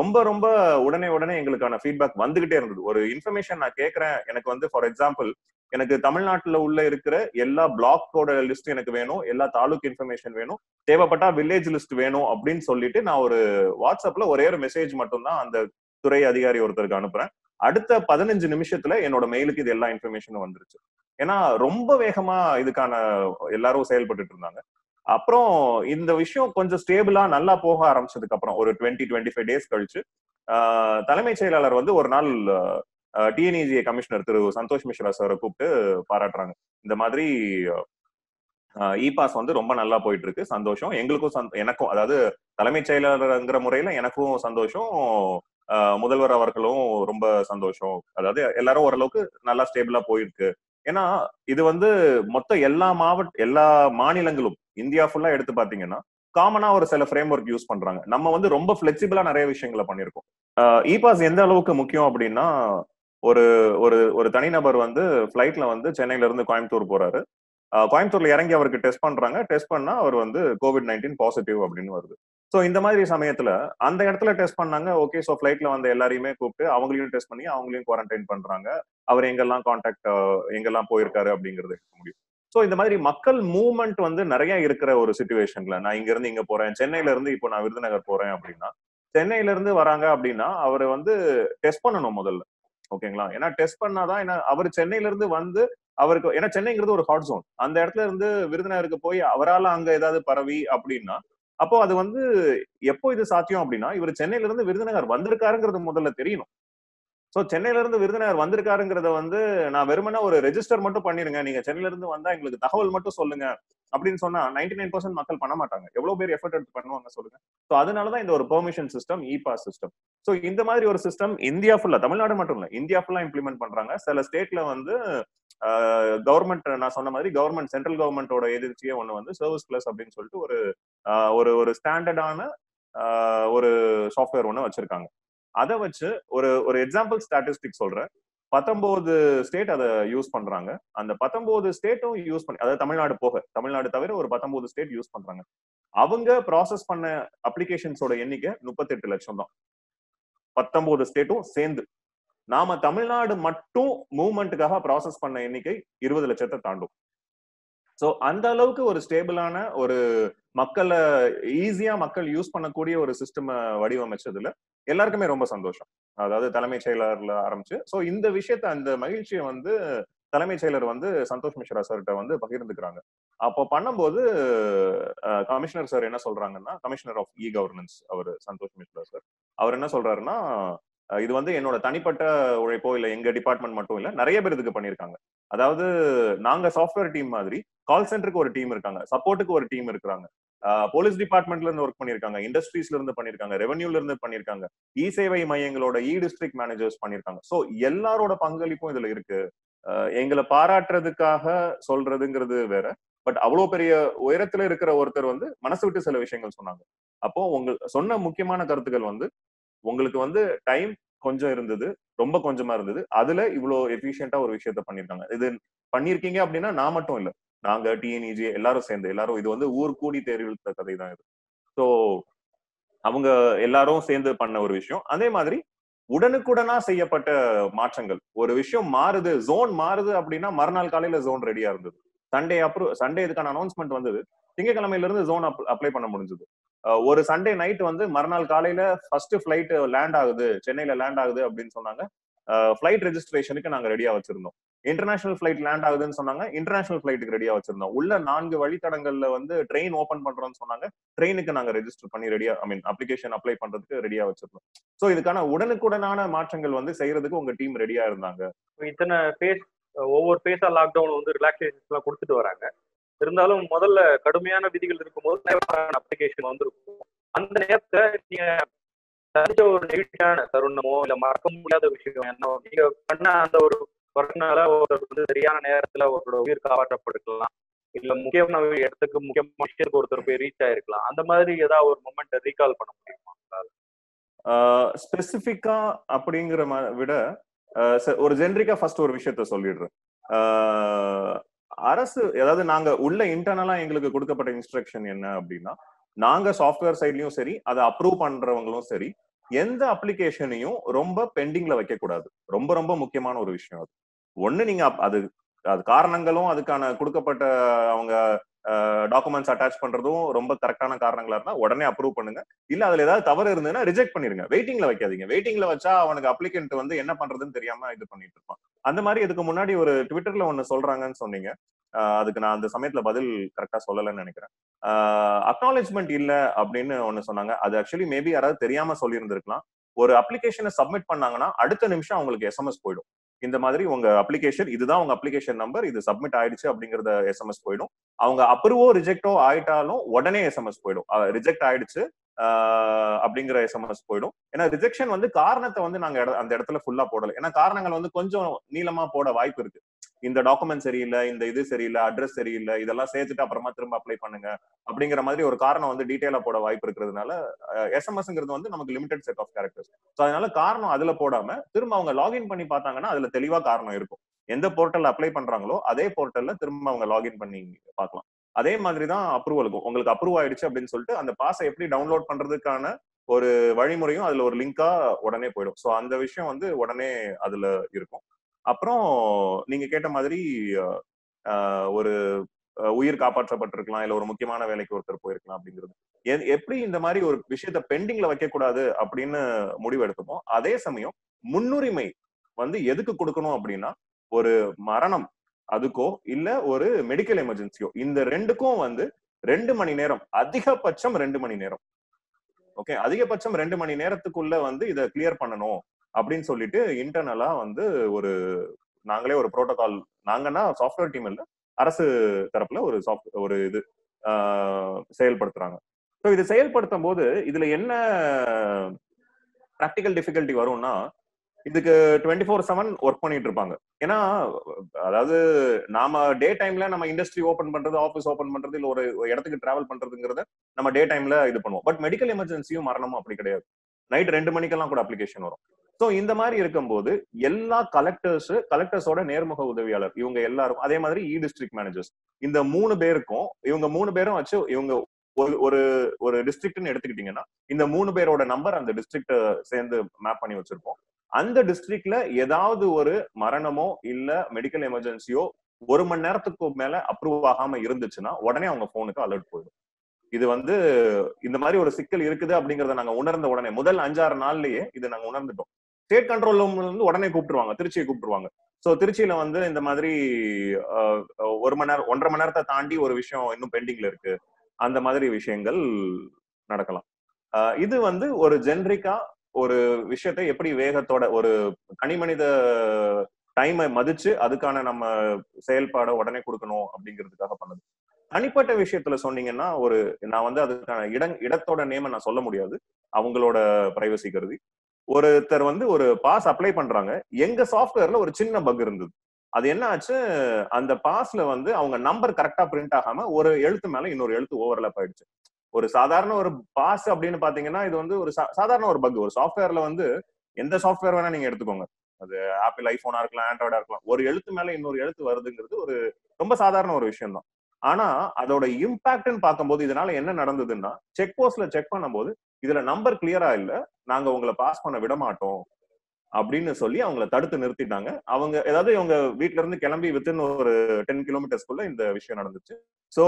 ரொம்ப உடனே எங்களுக்கான ஃபீட்பேக் வந்துகிட்டே இருந்தது. ஒரு இன்ஃபர்மேஷன் நான் கேட்கறேன், எனக்கு வந்து ஃபார் எக்ஸாம்பிள் எனக்கு தமிழ்நாட்டுல உள்ள இருக்கிற எல்லா பிளாக்கோட லிஸ்ட் எனக்கு வேணும், எல்லா தாலுக் இன்ஃபர்மேஷன் வேணும், தேவைப்பட்டா வில்லேஜ் லிஸ்ட் வேணும் அப்படின்னு சொல்லிட்டு நான் ஒரு வாட்ஸ்அப்ல ஒரே ஒரு மெசேஜ் மட்டும்தான் அந்த துறை அதிகாரி ஒருத்தருக்கு அனுப்புறேன். அடுத்த 15 நிமிஷத்துல என்னோட மெயிலுக்கு இது எல்லா இன்ஃபர்மேஷனும் வந்துருச்சு. ஏன்னா ரொம்ப வேகமா இதுக்கான எல்லாரும் செயல்பட்டு இருந்தாங்க. அப்புறம் இந்த விஷயம் கொஞ்சம் ஸ்டேபிளா நல்லா போக ஆரம்பிச்சதுக்கு அப்புறம் ஒரு 20-25 days கழிச்சு தலைமைச் செயலாளர் வந்து ஒரு நாள் டிஎன்இஜிஏ கமிஷனர் திரு சந்தோஷ் மிஸ்ரா சாரை கூப்பிட்டு பாராட்டுறாங்க. இந்த மாதிரி இபாஸ் வந்து ரொம்ப நல்லா போயிட்டு இருக்கு, சந்தோஷம், எங்களுக்கும் எனக்கும், அதாவது தலைமைச் செயலாளர்ங்கிற முறையில எனக்கும் சந்தோஷம், முதல்வர் அவர்களும் ரொம்ப சந்தோஷம், அதாவது எல்லாரும் ஓரளவுக்கு நல்லா ஸ்டேபிளா போயிருக்கு. ஏன்னா இது வந்து மொத்தம் எல்லா மாநிலங்களும் இந்தியா ஃபுல்லா எடுத்து பாத்தீங்கன்னா காமனா ஒரு சில ஃப்ரேம் ஒர்க் யூஸ் பண்றாங்க. நம்ம வந்து ரொம்ப பிளெக்சிபிளா நிறைய விஷயங்களை பண்ணிருக்கோம். இபாஸ் எந்த அளவுக்கு முக்கியம் அப்படின்னா, ஒரு ஒரு ஒரு தனிநபர் வந்து பிளைட்ல வந்து சென்னையில இருந்து கோயம்புத்தூர் போறாரு, கோயம்புத்தூர்ல இறங்கி அவருக்கு டெஸ்ட் பண்றாங்க, டெஸ்ட் பண்ணா அவர் வந்து COVID-19 பாசிட்டிவ் அப்படின்னு வருது. ஸோ இந்த மாதிரி சமயத்துல அந்த இடத்துல டெஸ்ட் பண்ணாங்க, ஓகே, ஸோ ஃபிளைட்ல வந்து எல்லாரையுமே கூப்பிட்டு அவங்களையும் டெஸ்ட் பண்ணி அவங்களையும் குவாரண்டைன் பண்றாங்க, அவர் எங்கெல்லாம் கான்டாக்ட் எங்கெல்லாம் போயிருக்காரு அப்படிங்கறது எடுக்க முடியும். ஸோ இந்த மாதிரி மக்கள் மூவ்மெண்ட் வந்து நிறைய இருக்கிற ஒரு சிச்சுவேஷன்ல நான் இங்க இருந்து இங்க போறேன், சென்னையில இருந்து இப்போ நான் விருதுநகர் போறேன் அப்படின்னா, சென்னையில இருந்து வராங்க அப்படின்னா அவர் வந்து டெஸ்ட் பண்ணணும் முதல்ல, ஓகேங்களா? ஏன்னா டெஸ்ட் பண்ணாதான், ஏன்னா அவர் சென்னையில இருந்து வந்து அவருக்கு, ஏன்னா சென்னைங்கிறது ஒரு ஹாட் ஜோன், அந்த இடத்துல இருந்து விருதுநகருக்கு போய் அவரால் அங்க ஏதாவது பரவி அப்படின்னா அப்போ அது வந்து எப்போ இது சாத்தியம் அப்படின்னா இவர் சென்னையில இருந்து விருதுநகர் வந்திருக்காருங்கிறது முதல்ல தெரியணும். ஸோ சென்னையில இருந்து விருதுநகர் வந்திருக்காருங்கிறத வந்து நான் வெறுமனா ஒரு ரெஜிஸ்டர் மட்டும் பண்ணிருங்க, நீங்க சென்னையில இருந்து வந்தா எங்களுக்கு தகவல் மட்டும் சொல்லுங்க அப்படின்னு சொன்னா 99% மக்கள் பண்ண மாட்டாங்க. எவ்வளவு பேர் எஃபர்ட் எடுத்து பண்ணுவாங்க சொல்லுங்க. ஸோ அதனாலதான் இந்த ஒரு permission system, e pass system. So இந்த மாதிரி ஒரு சிஸ்டம் இந்தியா ஃபுல்லா, தமிழ்நாடு மட்டும் இல்ல, இந்தியா ஃபுல்லா இம்ப்ளிமெண்ட் பண்றாங்க. சில ஸ்டேட்ல வந்து கவர்மெண்ட், நான் சொன்ன மாதிரி கவர்மெண்ட், சென்ட்ரல் கவர்மெண்டோட எதிர்ச்சியே ஒண்ணு வந்து சர்வீஸ் பிளஸ் அப்படின்னு சொல்லிட்டு ஒரு ஒரு ஸ்டாண்டர்டான ஒரு சாஃப்ட்வேர் ஒண்ணு வச்சிருக்காங்க. அதை வச்சு ஒரு எக்ஸாம்பிள் ஸ்டாட்டிஸ்டிக் சொல்றேன், 19 ஸ்டேட் அதை யூஸ் பண்றாங்க. அந்த 19 ஸ்டேட்டும் யூஸ் பண்ணி, அதாவது தமிழ்நாடு போக, தமிழ்நாடு தவிர ஒரு 19 ஸ்டேட் யூஸ் பண்றாங்க. அவங்க ப்ராசஸ் பண்ண அப்ளிகேஷன்ஸோட எண்ணிக்கை 38 லட்சம் தான், 19 ஸ்டேட்டும் சேர்ந்து. நாம தமிழ்நாடு மட்டும் மூவ்மெண்ட்டுக்காக ப்ராசஸ் பண்ண எண்ணிக்கை 20 லட்சத்தை தாண்டும். ஸோ அந்த அளவுக்கு ஒரு ஸ்டேபிளான ஒரு மக்களை ஈஸியா மக்கள் யூஸ் பண்ணக்கூடிய ஒரு சிஸ்டம் வடிவமைச்சதுல எல்லாருக்குமே ரொம்ப சந்தோஷம், அதாவது தலைமைச் செயலர்ல ஆரம்பிச்சு. ஸோ இந்த விஷயத்த, அந்த மகிழ்ச்சியை வந்து தலைமைச் செயலர் வந்து சந்தோஷ் மிஸ்ரா சார்கிட்ட வந்து பகிர்ந்துக்கிறாங்க. அப்போ பண்ணும்போது கமிஷனர் சார் என்ன சொல்றாங்கன்னா, கமிஷனர் ஆஃப் இ கவர்னன்ஸ் அவர் சந்தோஷ் மிஸ்ரா சார், அவர் என்ன சொல்றாருன்னா, இது வந்து என்னோட தனிப்பட்ட உழைப்போ இல்லை எங்க டிபார்ட்மெண்ட் மட்டும் இல்லை, நிறைய பேர் இதுக்கு பண்ணியிருக்காங்க. அதாவது நாங்க சாஃப்ட்வேர் டீம் மாதிரி கால் சென்டருக்கு ஒரு டீம் இருக்காங்க, சப்போர்ட்டுக்கு ஒரு டீம் இருக்கிறாங்க, போலீஸ் டிபார்ட்மெண்ட்ல இருந்து ஒர்க் பண்ணிருக்காங்க, இண்டஸ்ட்ரீஸ்ல இருந்து பண்ணிருக்காங்க, ரெவென்யூல இருந்து பண்ணிருக்காங்க, இ சேவை மையங்களோட இ டிஸ்ட்ரிக்ட் மேனேஜர்ஸ் பண்ணிருக்காங்க. ஸோ எல்லாரோட பங்களிப்பும் இதுல இருக்கு. எங்களை பாராட்டுறதுக்காக சொல்றதுங்கிறது வேற, பட் அவ்வளோ பெரிய உயரத்துல இருக்கிற ஒருத்தர் வந்து மனசு விட்டு சில விஷயங்கள் சொன்னாங்க. அப்போ உங்களுக்கு சொன்ன முக்கியமான கருத்துக்கள் வந்து, உங்களுக்கு வந்து டைம் கொஞ்சம் இருந்தது, ரொம்ப கொஞ்சமா இருந்தது, அதுல இவ்வளோ எஃபிஷியன்டா ஒரு விஷயத்த பண்ணிருக்காங்க. இது பண்ணிருக்கீங்க அப்படின்னா நான் மட்டும் இல்லை, நாங்க டிஎன்இஜி எல்லாரும் சேர்ந்து, எல்லாரும், இது வந்து ஊர் கூடி தேர்வெழுத்த கதை தான் இது. ஸோ அவங்க எல்லாரும் சேர்ந்து பண்ண ஒரு விஷயம். அதே மாதிரி உடனுக்குடனா செய்யப்பட்ட மாற்றங்கள். ஒரு விஷயம் மாறுது, ஜோன் மாறுது அப்படின்னா மறுநாள் காலையில ஜோன் ரெடியா இருந்தது. Sunday இதுக்கான அனௌன்ஸ்மெண்ட் வந்தது. திங்கக்கிழமையில இருந்து ஜோன் அப்ளை பண்ண முடிஞ்சது. ஒரு சண்டே நைட் வந்து மறுநாள் காலையில ஃபர்ஸ்ட் ஃபிளைட் லேண்ட் ஆகுது, சென்னையில லேண்ட் ஆகுது அப்படின்னு சொன்னாங்க. ஃபிளைட் ரெஜிஸ்ட்ரேஷனுக்கு நாங்க ரெடியா வச்சிருந்தோம். இன்டர்நேஷனல் ஃபிளைட் லேண்ட் ஆகுதுன்னு சொன்னாங்க, இன்டர்நேஷனல் ஃபிளைட்டுக்கு ரெடியா வச்சிருந்தோம். உள்ள 4 வழித்தடங்கள்ல வந்து ட்ரெயின் ஓபன் பண்றோம்னு சொன்னாங்க, ட்ரெயினுக்கு நாங்க ரெஜிஸ்டர் பண்ணி ரெடியா, ஐ மீன் அப்ளிகேஷன் அப்ளை பண்றதுக்கு ரெடியா வச்சிருந்தோம். சோ இதுக்கான உடனுக்குடனான மாற்றங்கள் வந்து செய்யறதுக்கு உங்க டீம் ரெடியா இருந்தாங்க. இத்தனை பேஸ், ஒவ்வொரு பேஸா லாக்டவுன் வந்து ரிலாக்ஸேஷன் எல்லாம் கொடுத்துட்டு வராங்க. இருந்தாலும் முதல்ல கடுமையான விதிகள் இருக்கும்போது அப்ளிகேஷன் வந்துருக்கும். அந்த நேரத்தை நீங்க தெரிஞ்ச ஒரு நெகட்டிவான தருணமோ இல்ல மறக்க முடியாத விஷயம் என்ன, நீங்க பண்ண அந்த ஒரு வரனால ஒருத்தர் வந்து சரியான நேரத்துல அவரோட உயிர் காப்பாற்றப்படுக்கலாம், இல்ல முக்கியமான இடத்துக்கு முக்கியமான விஷயத்துக்கு ஒருத்தர் போய் ரீச் ஆயிருக்கலாம். அந்த மாதிரி ஏதாவது ஒரு மொமெண்ட்டை ரீகால் பண்ண முடியுமா? ஸ்பெசிபிக்கா அப்படிங்கிற விட ஒரு ஜென்ரிக்கா ஃபர்ஸ்ட் ஒரு விஷயத்த சொல்லிடுறேன். அரசு அதாவது நாங்க உள்ள இன்டர்னலா எங்களுக்கு கொடுக்கப்பட்ட இன்ஸ்ட்ரக்ஷன் என்ன அப்படின்னா, நாங்க சாஃப்ட்வேர் சைட்லயும் சரி அதை அப்ரூவ் பண்றவங்களும் சரி எந்த அப்ளிகேஷனையும் ரொம்ப பெண்டிங்ல வைக்க கூடாது. ரொம்ப ரொம்ப முக்கியமான ஒரு விஷயம் அது. ஒண்ணு நீங்க அது அது காரணங்களும் அதுக்கான கொடுக்கப்பட்ட அவங்க டாக்குமெண்ட்ஸ் அட்டாச் பண்றதும் ரொம்ப கரெக்டான காரணங்களா இருந்தா உடனே அப்ரூவ் பண்ணுங்க. இல்ல அதுல ஏதாவது தவறு இருந்ததுன்னா ரிஜெக்ட் பண்ணிருங்க, வெயிட்டிங்ல வைக்காதீங்க. வெயிட்டிங்ல வச்சா அவனுக்கு அப்ளிகன்ட் வந்து என்ன பண்றதுன்னு தெரியாம இது பண்ணிட்டு இருப்பான். அந்த மாதிரி இதுக்கு முன்னாடி ஒரு ட்விட்டர்ல ஒண்ணு சொல்றாங்கன்னு சொன்னீங்க, அதுக்கு நான் அந்த சமயத்துல பதில் கரெக்டா சொல்லலன்னு நினைக்கிறேன். அக்னாலேஜ்மெண்ட் இல்ல அப்படின்னு ஒண்ணு சொன்னாங்க. அது ஆக்சுவலி மேபி யாராவது தெரியாம சொல்லியிருந்திருக்கலாம். ஒரு அப்ளிகேஷனை சப்மிட் பண்ணாங்கன்னா அடுத்த நிமிஷம் அவங்களுக்கு எஸ்எம்எஸ் போயிடும். இந்த மாதிரி உங்க அப்ளிகேஷன், இதுதான் உங்க அப்ளிகேஷன் நம்பர், இது சப்மிட் ஆயிடுச்சு அப்படிங்கறத எஸ்எம்எஸ் போயிடும். அவங்க அப்ரூவோ ரிஜெக்டோ ஆயிட்டாலும் உடனே எஸ்எம்எஸ் போயிடும், ரிஜெக்ட் ஆயிடுச்சு அப்படிங்கிற எஸ்எம்எஸ் போயிடும். ஏன்னா ரிஜெக்ஷன் வந்து காரணத்தை வந்து நாங்க அந்த இடத்துல ஃபுல்லா போடல. ஏன்னா காரணங்கள் வந்து கொஞ்சம் நீளமா போட வாய்ப்பு இருக்கு. இந்த டாக்குமெண்ட் சரியில்லை, இந்த இது சரியில்லை, அட்ரஸ் சரியில்லை, இதெல்லாம் சேர்த்துட்டு அப்புறமா திரும்ப அப்ளை பண்ணுங்க அப்படிங்கிற மாதிரி ஒரு காரணம் வந்து டீட்டெயிலா போட வாய்ப்பு இருக்கிறதுனால எஸ்எம்எஸ்ங்கிறது வந்து நமக்கு limited set of characters. So அதனால காரணம் அதுல போடாம திரும்ப அவங்க லாகின் பண்ணி பார்த்தாங்கன்னா அதுல தெளிவா காரணம் இருக்கும். எந்த போர்ட்டல்ல அப்ளை பண்றாங்களோ அதே போர்ட்டல்ல திரும்ப அவங்க லாகின் பண்ணி பார்க்கலாம். அதே மாதிரிதான் அப்ரூவலுக்கும், உங்களுக்கு அப்ரூவ் ஆயிடுச்சு அப்படின்னு சொல்லிட்டு அந்த பாஸை எப்படி டவுன்லோட் பண்றதுக்கான ஒரு வழிமுறையும் அதுல ஒரு லிங்கா உடனே போயிடும். ஸோ அந்த விஷயம் வந்து உடனே அதுல இருக்கும். அப்புறம் நீங்க கேட்ட மாதிரி ஒரு உயிர் காப்பாற்றப்பட்டிருக்கலாம், இல்ல ஒரு முக்கியமான வேலைக்கு ஒருத்தர் போயிருக்கலாம் அப்படிங்கிறது. எப்படி இந்த மாதிரி ஒரு விஷயத்த பெண்டிங்ல வைக்கக்கூடாது அப்படின்னு முடிவு எடுத்துமோ, அதே சமயம் முன்னுரிமை வந்து எதுக்கு கொடுக்கணும் அப்படின்னா, ஒரு மரணம் அதுக்கோ இல்ல ஒரு மெடிக்கல் எமர்ஜென்சியோ, இந்த ரெண்டுக்கும் வந்து 2 மணி நேரம், அதிகபட்சம் 2 மணி நேரம், ஓகே, அதிகபட்சம் 2 மணி நேரத்துக்குள்ள வந்து இதை கிளியர் பண்ணணும் அப்படின்னு சொல்லிட்டு இன்டர்னலா வந்து ஒரு நாங்களே ஒரு புரோட்டோகால், நாங்கன்னா சாஃப்ட்வேர் டீம் இல்ல, அரசு தரப்புல ஒரு இது செயல்படுத்துறாங்க. ஸோ இது செயல்படுத்தும் போது இதுல என்ன பிராக்டிக்கல் டிஃபிகல்ட்டி வரும்னா, இதுக்கு 24/7 ஒர்க் பண்ணிட்டு இருப்பாங்க. ஏன்னா அதாவது நாம டே டைம்ல நம்ம இண்டஸ்ட்ரி ஓபன் பண்றது, ஆஃபீஸ் ஓபன் பண்றது, இல்ல ஒரு இடத்துக்கு டிராவல் பண்றதுங்கிறத நம்ம டே டைம்ல இது பண்ணுவோம். பட் மெடிக்கல் எமர்ஜென்சியும் மரணமும் அப்படி கிடையாது. நைட் 2 மணிக்கெல்லாம் கூட அப்ளிகேஷன் வரும். ஸோ இந்த மாதிரி இருக்கும்போது எல்லா கலெக்டர்ஸோட நேர்முக உதவியாளர் இவங்க எல்லாரும், அதே மாதிரி இ டிஸ்ட்ரிக்ட் மேனேஜர்ஸ், இந்த 3 பேருக்கும், இவங்க 3 பேரும் வச்சு, இவங்க ஒரு ஒரு டிஸ்ட்ரிக்ட்னு எடுத்துக்கிட்டீங்கன்னா இந்த 3 பேரோட நம்பர் அந்த டிஸ்ட்ரிக்ட் சேர்ந்து மேப் பண்ணி வச்சிருப்போம். அந்த டிஸ்ட்ரிக்ட்ல ஏதாவது ஒரு மரணமோ இல்ல மெடிக்கல் எமர்ஜென்சியோ 1 மணி நேரத்துக்கு மேல அப்ரூவ் ஆகாம இருந்துச்சுன்னா உடனே அவங்க போனுக்கு அலர்ட் போயிடும். இது வந்து இந்த மாதிரி ஒரு சிக்கல் இருக்குது அப்படிங்கறத நாங்க உணர்ந்த உடனே முதல் 5-6 நாள்லயே இது நாங்க உணர்ந்துட்டோம். ஸ்டேட் கண்ட்ரோல் வந்து உடனே கூப்பிட்டுருவாங்க, திருச்சியை கூப்பிட்டுருவாங்க. ஸோ திருச்சியில வந்து இந்த மாதிரி 1 மணி நேரம் 1.5 மணி நேரத்தை தாண்டி ஒரு விஷயம் இன்னும் பெண்டிங்ல இருக்கு, அந்த மாதிரி விஷயங்கள் நடக்கலாம். இது வந்து ஒரு ஜென்ரிக்கா ஒரு விஷயத்தை எப்படி வேகத்தோட ஒரு தனிமனித டைமை மதிச்சு அதுக்கான நம்ம செயல்பாட உடனே கொடுக்கணும் அப்படிங்கிறதுக்காக பண்ணது. தனிப்பட்ட விஷயத்துல சொன்னீங்கன்னா, ஒரு நான் வந்து அதுக்கான இடத்தோட நேம நான் சொல்ல முடியாது, அவங்களோட பிரைவசி கருதி. ஒருத்தர் வந்து ஒரு பாஸ் அப்ளை பண்றாங்க, எங்க சாஃப்ட்வேர்ல ஒரு சின்ன பக் இருந்தது. அது என்ன ஆச்சு, அந்த பாஸ்ல வந்து அவங்க நம்பர் கரெக்டா பிரிண்ட் ஆகாம ஒரு எழுத்து மேல இன்னொரு எழுத்து ஓவர்லாப் ஆயிடுச்சு. ஒரு சாதாரண ஒரு பாஸ் அப்படின்னு பாத்தீங்கன்னா இது வந்து ஒரு சாதாரண ஒரு பக். ஒரு சாஃப்ட்வேர்ல வந்து எந்த சாஃப்ட்வேர் வேணா நீங்க எடுத்துக்கோங்க, அது ஆப்பிள் ஐபோனா இருக்கலாம், ஆண்ட்ராய்டா இருக்கலாம், ஒரு எழுத்து மேல இன்னொரு எழுத்து வருதுங்கிறது ஒரு ரொம்ப சாதாரண ஒரு விஷயம் தான். ஆனா அதோட இம்பாக்ட்ன்னு பார்க்கும்போது இதனால என்ன நடந்ததுன்னா, செக் போஸ்ட்ல செக் பண்ணும் போது இதுல நம்பர் கிளியரா இல்ல, நாங்க உங்களை பாஸ் பண்ண விட மாட்டோம், அப்படின்னு சொல்லி அவங்கள தடுத்து நிறுத்திட்டாங்க. அவங்க ஏதாவது இவங்க வீட்டுல இருந்து கிளம்பி வித்தின் ஒரு 10 கிலோமீட்டர்ஸ்குள்ள இந்த விஷயம் நடந்துச்சு. சோ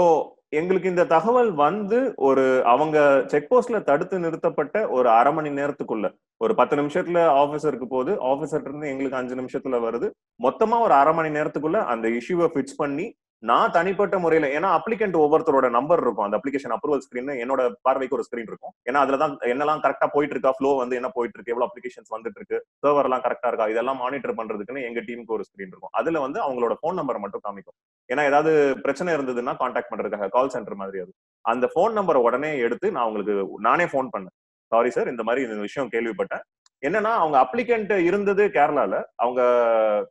எங்களுக்கு இந்த தகவல் வந்து ஒரு அவங்க செக் போஸ்ட்ல தடுத்து நிறுத்தப்பட்ட ஒரு அரை மணி நேரத்துக்குள்ள, ஒரு 10 நிமிஷத்துல ஆபீசருக்கு போகுது, ஆபீசர்ல இருந்து எங்களுக்கு 5 நிமிஷத்துல வருது. மொத்தமா ஒரு அரை மணி நேரத்துக்குள்ள அந்த இஷ்யூவை ஃபிக்ஸ் பண்ணி நான் தனிப்பட்ட முறையில, ஏன்னா அப்ளிகண்ட் ஒவ்வொருத்தரோட நம்பர் இருக்கும், அந்த அப்ளிகேஷன் அப்ரூவல் ஸ்கிரீன் என்னோட பார்வைக்கு ஒரு ஸ்கிரீன் இருக்கும். ஏன்னா அதுலதான் என்னெல்லாம் கரெக்டா போயிட்டு இருக்கா, ஃப்ளோ வந்து என்ன போயிட்டு இருக்கு, எவ்வளவு அப்ளிகேஷன்ஸ் வந்துட்டு இருக்கு, சர்வர் எல்லாம் கரெக்டா இருக்கா, இதெல்லாம் மானிட்டர் பண்றதுக்குன்னு எங்க டீமுக்கு ஒரு ஸ்கிரீன் இருக்கும். அதுல வந்து அவங்களோட போன் நம்பர் மட்டும் காமிக்கும். ஏன்னா ஏதாவது பிரச்சனை இருந்ததுன்னா கான்டாக்ட் பண்றதுக்காக கால் சென்டர் மாதிரி அது அந்த போன் நம்பரை உடனே எடுத்து நான் உங்களுக்கு நானே போன் பண்ணேன். சாரி சார், இந்த மாதிரி இந்த விஷயம் கேள்விப்பட்டேன். என்னன்னா அவங்க அப்ளிகண்ட் இருந்தது கேரளால, அவங்க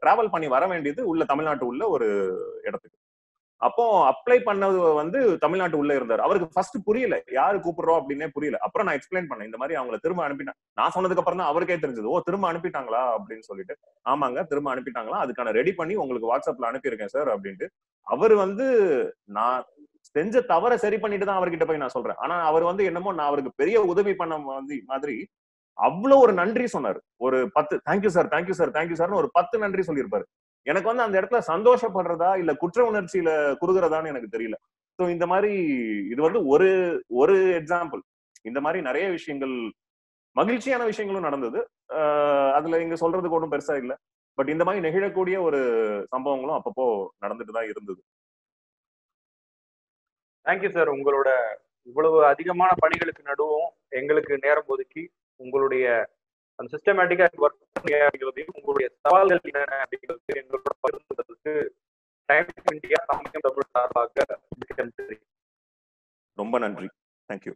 டிராவல் பண்ணி வர வேண்டியது உள்ள தமிழ்நாட்டு உள்ள ஒரு இடத்துக்கு. அப்போ அப்ளை பண்ணது வந்து தமிழ்நாட்டு உள்ள இருந்தாரு. அவருக்கு ஃபர்ஸ்ட் புரியல, யாரு கூப்பிடுறோம் அப்படின்னே புரியல. அப்புறம் நான் எக்ஸ்பிளைன் பண்ணேன், இந்த மாதிரி அவங்களை திரும்ப அனுப்பிட்டேன். நான் சொன்னதுக்கு அப்புறம் தான் அவருக்கே தெரிஞ்சது, ஓ திரும்ப அனுப்பிட்டாங்களா அப்படின்னு சொல்லிட்டு. ஆமாங்க திரும்ப அனுப்பிட்டாங்களா, அதுக்கான ரெடி பண்ணி உங்களுக்கு வாட்ஸ்அப்ல அனுப்பியிருக்கேன் சார் அப்படின்ட்டு. அவர் வந்து நான் செஞ்ச தவற சரி பண்ணிட்டு தான் அவர்கிட்ட போய் நான் சொல்றேன். ஆனா அவர் வந்து என்னமோ நான் அவருக்கு பெரிய உதவி பண்ண மாதிரி அவ்வளவு ஒரு நன்றி சொன்னாரு. ஒரு 10 thank you sir, thank you sir, thank you சார்னு ஒரு 10 நன்றி சொல்லியிருப்பாரு. எனக்கு வந்து அந்த இடத்துல சந்தோஷப்படுறதா இல்ல குற்ற உணர்ச்சியில குறுகிறதான்னு எனக்கு தெரியல. சோ இந்த மாதிரி இது வந்து ஒரு ஒரு எக்ஸாம்பிள். இந்த மாதிரி நிறைய விஷயங்கள், மகிழ்ச்சியான விஷயங்களும் நடந்தது. அதுல இங்க சொல்றதுக்கு ஒன்றும் பெருசா இல்லை. பட் இந்த மாதிரி நெகிழக்கூடிய ஒரு சம்பவங்களும் அப்பப்போ நடந்துட்டு தான் இருந்தது. Thank you sir. உங்களோட இவ்வளவு அதிகமான பணிகளுக்கு நடுவும் எங்களுக்கு நேரம் ஒதுக்கி உங்களுடைய சிஸ்டமேட்டிக்கா ஒர்க், உங்களுடைய சவால்கள் என்னென்ன அப்படிங்கிறது எங்களோட பகிர்ந்ததற்கு டைம்ஸ் ஆஃப் இந்தியா சமயம் தமிழ் சார்பாக ரொம்ப நன்றி. தேங்க்யூ.